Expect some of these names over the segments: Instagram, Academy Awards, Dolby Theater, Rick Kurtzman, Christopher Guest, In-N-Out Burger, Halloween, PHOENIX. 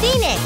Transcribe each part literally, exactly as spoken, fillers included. Phoenix.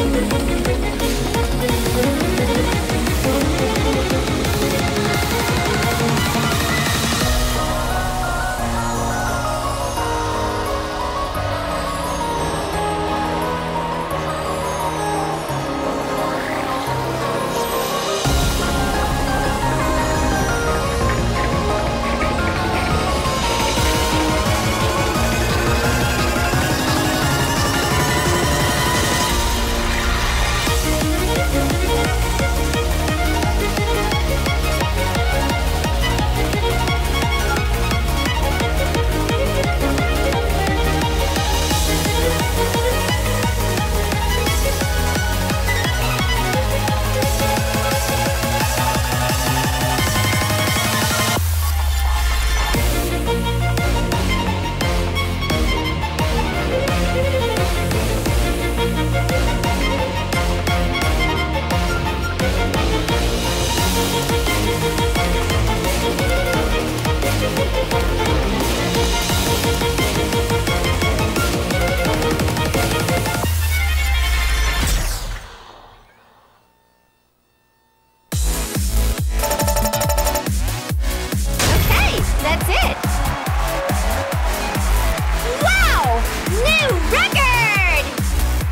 We'll be right back.